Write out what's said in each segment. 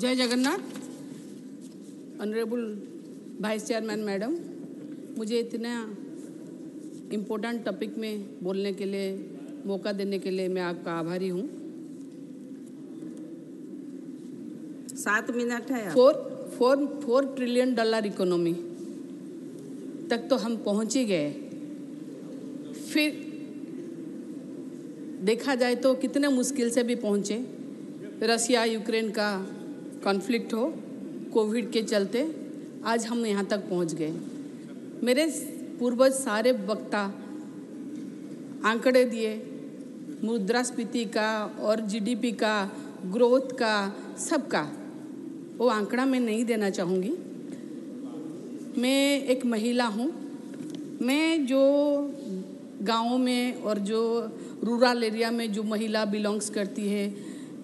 जय Jagannath. Honourable vice chairman madam, मुझे इतना इम्पोर्टेंट टॉपिक में बोलने के लिए मौका देने के लिए मैं आपका आभारी हूँ। 7 मिनट है। $4 ट्रिलियन इकोनॉमी तक तो हम पहुँच ही गए, फिर देखा जाए तो कितने मुश्किल से भी पहुँचे। रसिया यूक्रेन का कॉन्फ्लिक्ट हो, कोविड के चलते आज हम यहाँ तक पहुँच गए। मेरे पूर्वज सारे वक्ता आंकड़े दिए, मुद्रास्फीति का और जीडीपी का, ग्रोथ का, सबका। वो आंकड़ा मैं नहीं देना चाहूँगी। मैं एक महिला हूँ। मैं जो गाँव में और जो रूरल एरिया में जो महिला बिलोंग्स करती है,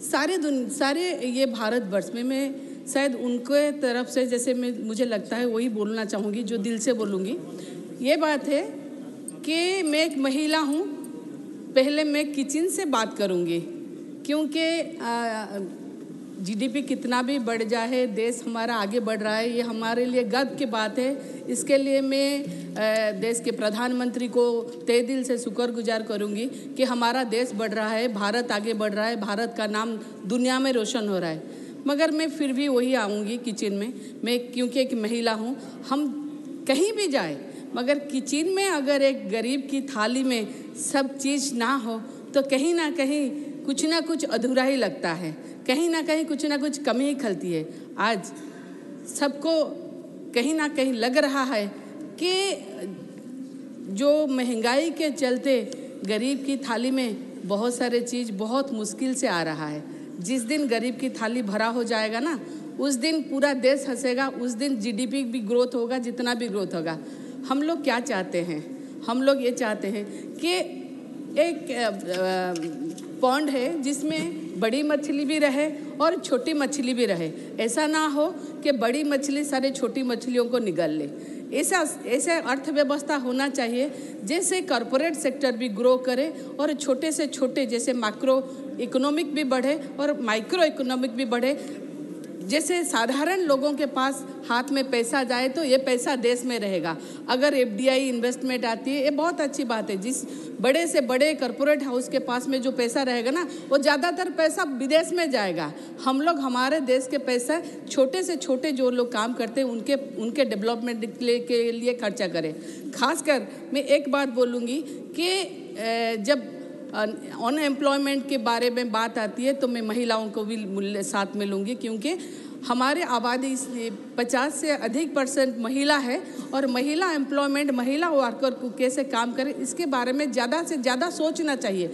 सारे ये भारतवर्ष में मैं शायद उनके तरफ से जैसे मैं मुझे लगता है वही बोलना चाहूँगी, जो दिल से बोलूँगी। ये बात है कि मैं एक महिला हूँ। पहले मैं किचन से बात करूँगी, क्योंकि जीडीपी कितना भी बढ़ जाए, देश हमारा आगे बढ़ रहा है, ये हमारे लिए गर्व की बात है। इसके लिए मैं देश के प्रधानमंत्री को तहे दिल से शुक्रगुजार करूँगी कि हमारा देश बढ़ रहा है, भारत आगे बढ़ रहा है, भारत का नाम दुनिया में रोशन हो रहा है। मगर मैं फिर भी वही आऊँगी किचन में। मैं क्योंकि एक महिला हूँ, हम कहीं भी जाए मगर किचन में अगर एक गरीब की थाली में सब चीज़ ना हो तो कहीं ना कहीं कुछ ना कुछ अधूरा ही लगता है, कहीं ना कहीं कुछ ना कुछ कमी ही खलती है। आज सबको कहीं ना कहीं लग रहा है कि जो महंगाई के चलते गरीब की थाली में बहुत सारे चीज़ बहुत मुश्किल से आ रहा है। जिस दिन गरीब की थाली भरा हो जाएगा ना, उस दिन पूरा देश हंसेगा, उस दिन जीडीपी भी ग्रोथ होगा, जितना भी ग्रोथ होगा। हम लोग क्या चाहते हैं? हम लोग ये चाहते हैं कि एक पॉन्ड है जिसमें बड़ी मछली भी रहे और छोटी मछली भी रहे। ऐसा ना हो कि बड़ी मछली सारे छोटी मछलियों को निगल ले। ऐसा अर्थव्यवस्था होना चाहिए जैसे कॉरपोरेट सेक्टर भी ग्रो करे और छोटे से छोटे जैसे माइक्रो इकोनॉमिक भी बढ़े और माइक्रो इकोनॉमिक भी बढ़े। जैसे साधारण लोगों के पास हाथ में पैसा जाए तो ये पैसा देश में रहेगा। अगर एफडीआई इन्वेस्टमेंट आती है, ये बहुत अच्छी बात है। जिस बड़े से बड़े कॉरपोरेट हाउस के पास में जो पैसा रहेगा ना, वो ज़्यादातर पैसा विदेश में जाएगा। हम लोग हमारे देश के पैसा छोटे से छोटे जो लोग काम करते हैं उनके डेवलपमेंट के लिए खर्चा करें। खासकर मैं एक बात बोलूँगी कि जब अनएम्प्लॉयमेंट के बारे में बात आती है तो मैं महिलाओं को भी साथ में लूँगी, क्योंकि हमारे आबादी 50% से अधिक महिला है और महिला एम्प्लॉयमेंट, महिला वर्कर को कैसे काम करें इसके बारे में ज़्यादा से ज़्यादा सोचना चाहिए।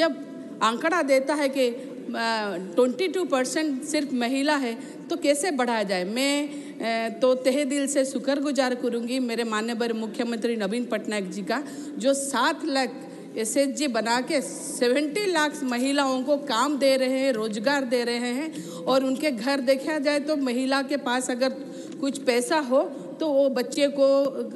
जब आंकड़ा देता है कि 22% सिर्फ महिला है तो कैसे बढ़ाया जाए। मैं तो तहे दिल से शुक्रगुजार करूँगी मेरे माननीय मुख्यमंत्री नवीन पटनायक जी का, जो 7 लाख SHG बना के 70 लाख महिलाओं को काम दे रहे हैं, रोजगार दे रहे हैं। और उनके घर देखा जाए तो महिला के पास अगर कुछ पैसा हो तो वो बच्चे को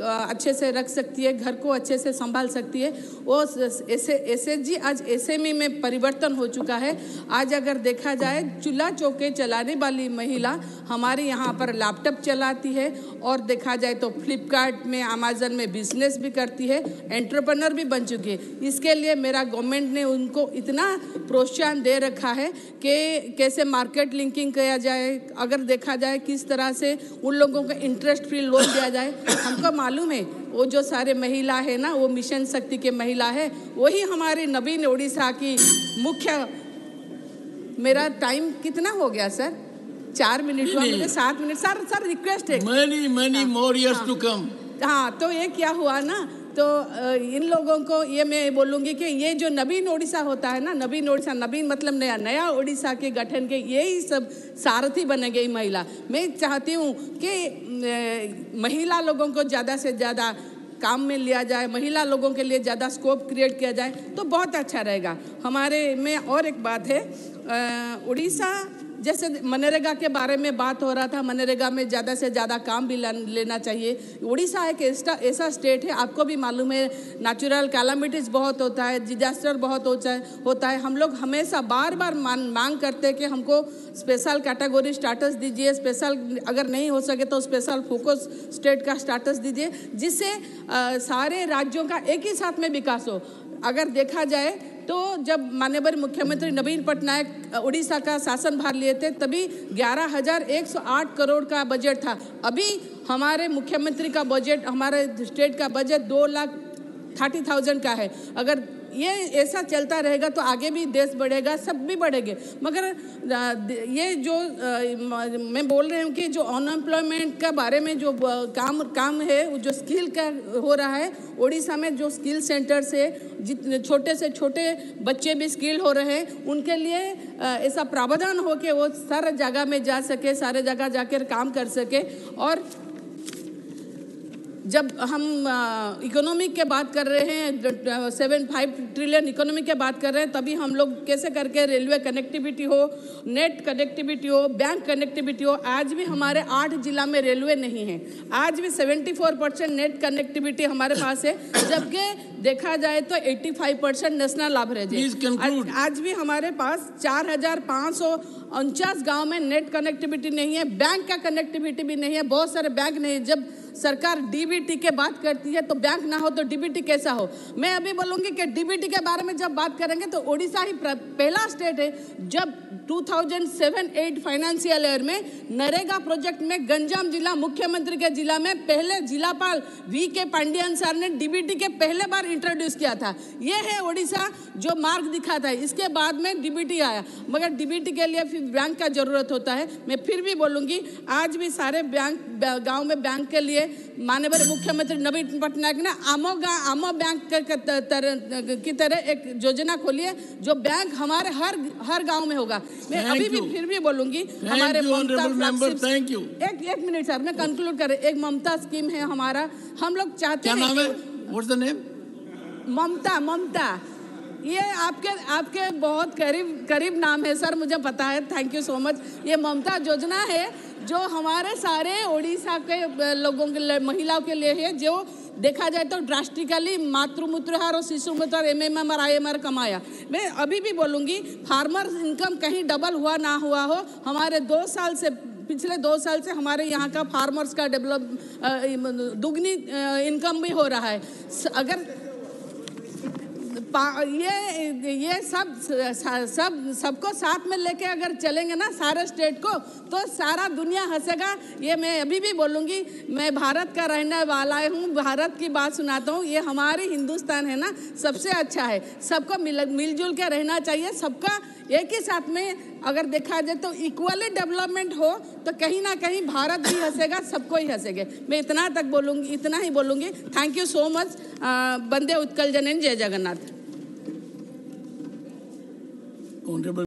अच्छे से रख सकती है, घर को अच्छे से संभाल सकती है। वो SHG आज SME में परिवर्तन हो चुका है। आज अगर देखा जाए चूल्हा चौके चलाने वाली महिला हमारे यहाँ पर लैपटॉप चलाती है और देखा जाए तो फ्लिपकार्ट में, अमेजन में बिजनेस भी करती है, एंटरप्रेन्योर भी बन चुकी है। इसके लिए मेरा गवर्नमेंट ने उनको इतना प्रोत्साहन दे रखा है कि कैसे मार्केट लिंकिंग किया जाए, अगर देखा जाए किस तरह से उन लोगों का इंटरेस्ट फ्री लोन दिया जाए। हमको मालूम है वो जो सारे महिला है ना, वो मिशन शक्ति के महिला है, वही हमारे नवीन उड़ीसा की मुख्य। मेरा टाइम कितना हो गया सर? 4 मिनट हुआ, मुझे 7 मिनट। सर रिक्वेस्ट है, many more years to come। हाँ, तो ये क्या हुआ ना, तो इन लोगों को ये मैं बोलूँगी कि ये जो नवीन उड़ीसा होता है ना, नवीन उड़ीसा, नवीन मतलब नया उड़ीसा के गठन के यही सब सारथी बनेंगे ये महिला। मैं चाहती हूँ कि महिला लोगों को ज़्यादा से ज़्यादा काम में लिया जाए, महिला लोगों के लिए ज़्यादा स्कोप क्रिएट किया जाए तो बहुत अच्छा रहेगा हमारे में। और एक बात है, उड़ीसा जैसे मनरेगा के बारे में बात हो रहा था, मनरेगा में ज़्यादा से ज़्यादा काम भी लेना चाहिए। उड़ीसा एक ऐसा स्टेट है, आपको भी मालूम है, नेचुरल कैलामिटीज़ बहुत होता है, डिजास्टर बहुत होता है। हम लोग हमेशा बार बार मांग करते हैं कि हमको स्पेशल कैटेगरी स्टेटस दीजिए, स्पेशल अगर नहीं हो सके तो स्पेशल फोकस स्टेट का स्टेटस दीजिए, जिससे सारे राज्यों का एक ही साथ में विकास हो। अगर देखा जाए तो जब माननीय मुख्यमंत्री नवीन पटनायक उड़ीसा का शासनभार लिए थे तभी 11,108 करोड़ का बजट था। अभी हमारे मुख्यमंत्री का बजट, हमारे स्टेट का बजट 2,30,000 का है। अगर ये ऐसा चलता रहेगा तो आगे भी देश बढ़ेगा, सब भी बढ़ेंगे। मगर ये जो मैं बोल रही हूँ कि जो अनएम्प्लॉयमेंट के बारे में जो काम है, जो स्किल का हो रहा है, उड़ीसा में जो स्किल सेंटर से जितने छोटे से छोटे बच्चे भी स्किल हो रहे हैं, उनके लिए ऐसा प्रावधान हो कि वो सारे जगह में जा सके, सारे जगह जाकर काम कर सके। और जब हम इकोनॉमिक के बात कर रहे हैं, 7.5 ट्रिलियन इकोनॉमिक के बात कर रहे हैं, तभी हम लोग कैसे करके रेलवे कनेक्टिविटी हो, नेट कनेक्टिविटी हो, बैंक कनेक्टिविटी हो। आज भी हमारे 8 जिला में रेलवे नहीं है। आज भी 74% नेट कनेक्टिविटी हमारे पास है, जबकि देखा जाए तो 85% नेशनल एवरेज है। आज भी हमारे पास 4,549 गाँव में नेट कनेक्टिविटी नहीं है, बैंक का कनेक्टिविटी भी नहीं है, बहुत सारे बैंक नहीं है। जब सरकार डीबीटी के बात करती है तो बैंक ना हो तो डीबीटी कैसा हो। मैं अभी बोलूँगी कि डीबीटी के बारे में जब बात करेंगे तो उड़ीसा ही पहला स्टेट है। जब 2007-8 फाइनेंशियल ईयर में नरेगा प्रोजेक्ट में गंजाम जिला मुख्यमंत्री के जिला में पहले जिलापाल V.K. पांडियन सर ने डीबीटी के पहले बार इंट्रोड्यूस किया था। ये है उड़ीसा जो मार्ग दिखाता है। इसके बाद में डीबीटी आया, मगर डीबीटी के लिए फिर बैंक का जरूरत होता है। मैं फिर भी बोलूँगी, आज भी सारे बैंक गाँव में बैंक के लिए माननीय मुख्यमंत्री नवीन पटनायक ने आमो बैंक की तरह एक योजना खोली है, जो बैंक हमारे हर गांव में होगा। मैं अभी भी फिर भी बोलूंगी, हमारे ममता एक मिनट सर, मैं कंक्लूड कर, एक ममता स्कीम है हमारा, हम लोग चाहते हैं ममता, ये आपके बहुत करीब नाम है सर, मुझे पता है, थैंक यू सो मच। ये ममता योजना है जो हमारे सारे उड़ीसा के लोगों के लिए, महिलाओं के लिए है, जो देखा जाए तो ड्रास्टिकली मातृमूत्रहार और शिशु मृत्यु MMR IMR कमाया। मैं अभी भी बोलूँगी, फार्मर्स इनकम कहीं डबल हुआ ना हुआ हो, हमारे पिछले 2 साल से हमारे यहाँ का फार्मर्स का डेवलप दुगनी इनकम भी हो रहा है। अगर ये सबको साथ में लेके अगर चलेंगे ना सारे स्टेट को, तो सारा दुनिया हंसेगा। ये मैं अभी भी बोलूँगी, मैं भारत का रहने वाला हूँ, भारत की बात सुनाता हूँ। ये हमारे हिंदुस्तान है ना, सबसे अच्छा है, सबको मिलजुल के रहना चाहिए, सबका एक ही साथ में अगर देखा जाए तो इक्वली डेवलपमेंट हो तो कहीं ना कहीं भारत भी हंसेगा, सबको ही हंसेगा। मैं इतना ही बोलूँगी। Thank you so much. वंदे उत्कल जननी, जय जगन्नाथ।